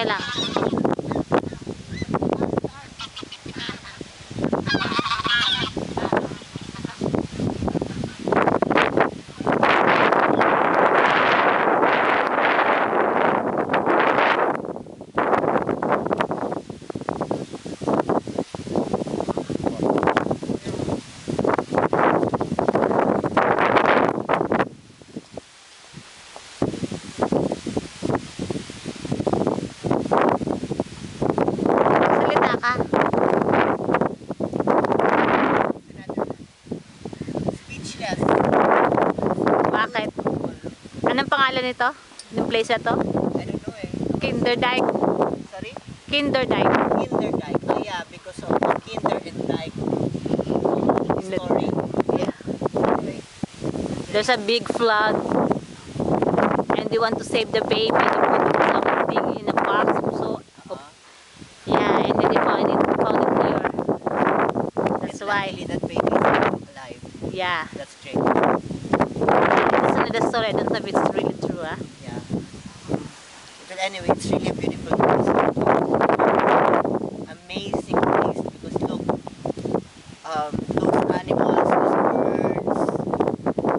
Lekker lang. Bakit? Anong pangalan nito? Yung place na to? I don't know eh. Kinderdijk. Sorry? Kinderdijk. Kinderdijk. Oh yeah, because of Kinderdijk story. Yeah. Okay. There's a big flood and they want to save the baby. They put something in a box. So, yeah, and then they found it here. That's why. That baby is alive. Yeah. That's strange. The story, I don't know if it's really true, huh? Yeah. But anyway, it's really a beautiful place. Amazing place because look, those animals, those birds,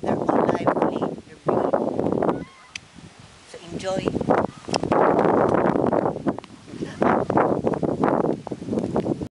they're all lively, they're big. So enjoy.